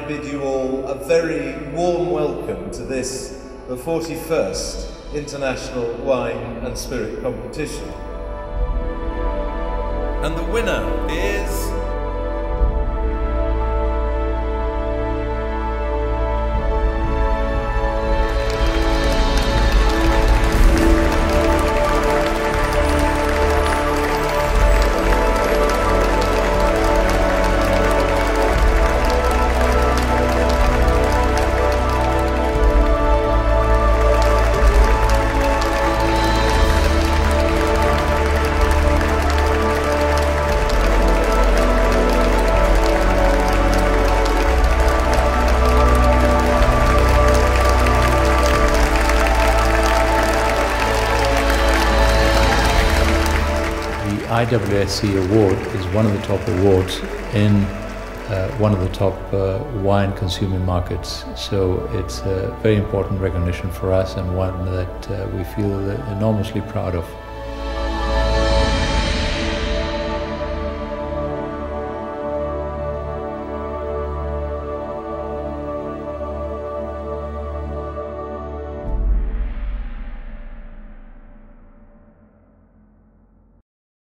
I bid you all a very warm welcome to this, the 41st International Wine and Spirit Competition. And the winner is... IWSC award is one of the top awards in one of the top wine consuming markets, so it's a very important recognition for us and one that we feel enormously proud of.